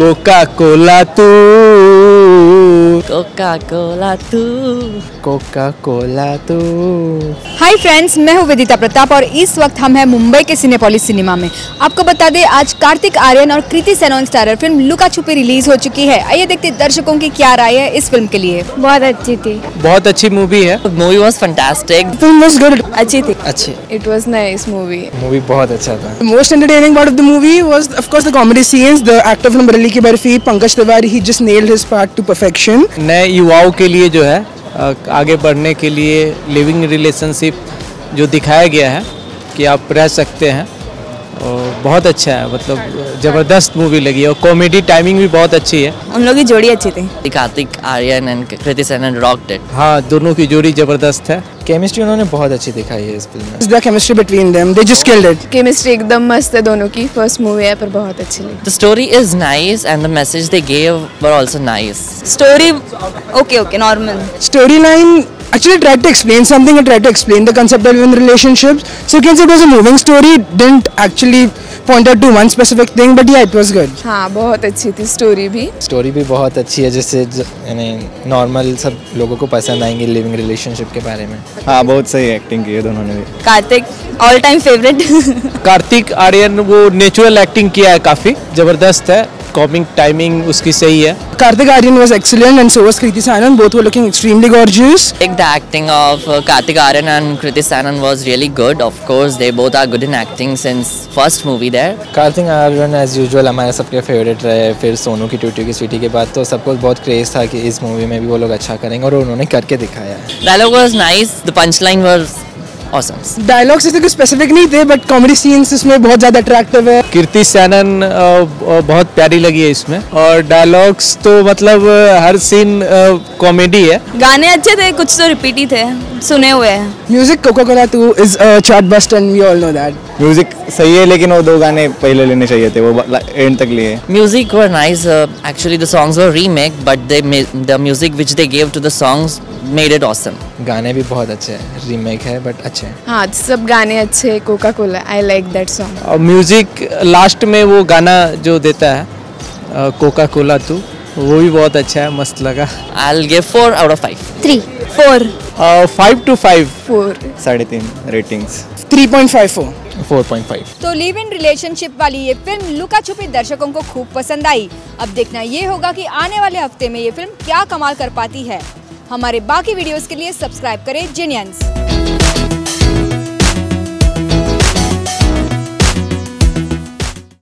Coca Cola तू। Hi friends, मैं हूँ वेदिता प्रताप और इस वक्त हम हैं मुंबई के सिनेपोलिस सिनेमा में। आपको बता दें, आज कार्तिक आर्यन और Kriti Sanon starrer film Luka Chuppi release हो चुकी है। आइए देखते हैं दर्शकों की क्या राय है इस फिल्म के लिए। बहुत अच्छी थी, बहुत अच्छी मूवी है। Movie was fantastic, film was good, अच्छी थी, अच्छी। It was nice movie, movie बहुत अच्छा था। Most entertaining part of the movie was of course the comedy scenes. The actor from Bareilly की Barfi Pankaj Tiwari, he just nailed his part to perfection. नए युवाओं के लिए जो है आगे बढ़ने के लिए लिविंग रिलेशनशिप जो दिखाया गया है कि आप रह सकते हैं, और बहुत अच्छा है। मतलब ज़बरदस्त मूवी लगी है और कॉमेडी टाइमिंग भी बहुत अच्छी है। उन लोगों की जोड़ी अच्छी थी, Kartik Aaryan and Kriti Sanon rocked it. हाँ, दोनों की जोड़ी ज़बरदस्त है। केमिस्ट्री उन्होंने बहुत अच्छी दिखाई है इस फिल्म में। The chemistry between them, they just killed it. Chemistry एकदम मस्त है दोनों की। फर्स्ट मूवी है पर बहुत अच्छी लगी। The story is nice and the message they give were also nice. Story okay normal. Story line actually tried to explain something and tried to explain the concept of human relationships, so you can say it was a moving story, didn't actually point out to one specific thing, but yeah, it was good. हाँ, बहुत अच्छी थी story भी। Story भी बहुत अच्छी है, जैसे यानी नॉर्मल सब लोगों को पसंद आएंगी लिविंग रिलेशनशिप के बारे में। हाँ, बहुत सही एक्टिंग की है दोनों ने भी। Kartik all time favourite. Kartik Aaryan वो नेचुरल एक्टिंग किया है, काफी जबरदस्त है। कॉमिक टाइमिंग उसकी सही है। Kartik Aaryan was excellent and so was Kriti Sanon, both were looking extremely gorgeous. The acting of Kartik Aaryan and Kriti Sanon was really good. Of course they both are good in acting since first movie there. Kartik Aaryan as usual हमारे सबके favourite रहे। फिर सोनू की टूटी की स्वीटी के बाद तो सबको बहुत क्रेज था कि इस मूवी में भी वो लोग अच्छा करेंगे, और उन्होंने करके दिखाया। Dialogue was nice, the punch line was awesome. Dialogues ऐसे कुछ स्पेसिफिक नहीं थे, बट कॉमेडी सीन्स इसमें बहुत ज़्यादा अट्रैक्टिव है। कृति सैनन बहुत प्यारी लगी है इसमें, और डायलॉग्स तो मतलब हर सीन कॉमेडी है। गाने अच्छे थे, कुछ तो रिपीट ही थे, सुने हुए हैं। Music Coca Cola too is chart bust and we all know that. Music सही है, लेकिन वो दो गाने पहले लेने चाहिए थे, वो एंड तक लिए। Music were nice, actually the songs were remake, but the music which they give to the songs made it awesome. गाने भी बहुत अच्छे हैं, रीमेक है बट अच्छे हैं। हाँ, सब गाने अच्छे। Coca Cola, I like that song. और म्यूजिक लास्ट में वो गाना जो देता है कोका कोला तू, वो भी बहुत अच्छा है, मस्त लगा। I will give 4 out of 5। 3 4 5 to 5 4 3.5 ratings 3.54 4.5। तो लिव इन रिलेशनशिप वाली ये फिल्म लुका छुपी दर्शकों को खूब पसंद आई। अब देखना ये होगा कि आने वाले हफ्ते में ये फिल्म क्या कमाल कर पाती है। हमारे बाकी वीडियोस के लिए सब्सक्राइब करें जिनियंस।